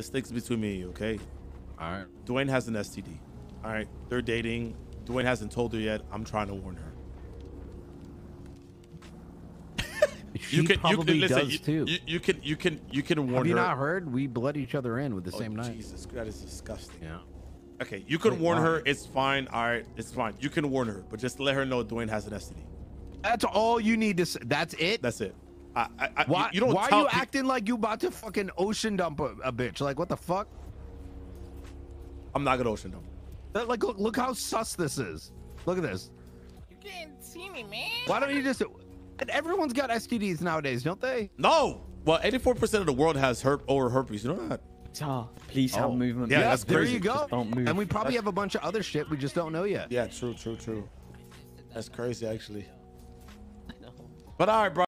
This thing's between me and you, okay? All right. Dwayne has an STD. All right. They're dating. Dwayne hasn't told her yet. I'm trying to warn her. You can listen, you can warn her. Have you not heard? We bled each other in with the same knife. Jesus, that is disgusting. Yeah. Okay, you can warn her. It's fine. All right, it's fine. You can warn her, but just let her know Dwayne has an STD. That's all you need to say. That's it. That's it. Why are you acting like you about to fucking ocean dump a bitch? Like, what the fuck? I'm not gonna ocean dump. Like, look how sus this is. Look at this. You can't see me, man. Why don't you just? Everyone's got STDs nowadays, don't they? No. Well, 84% of the world has herpes. You know that? Oh, please have movement. Yeah, that's crazy. There you go. Don't move. And we probably have a bunch of other shit we just don't know yet. Yeah, true. That's crazy, actually. I know. But all right, bro.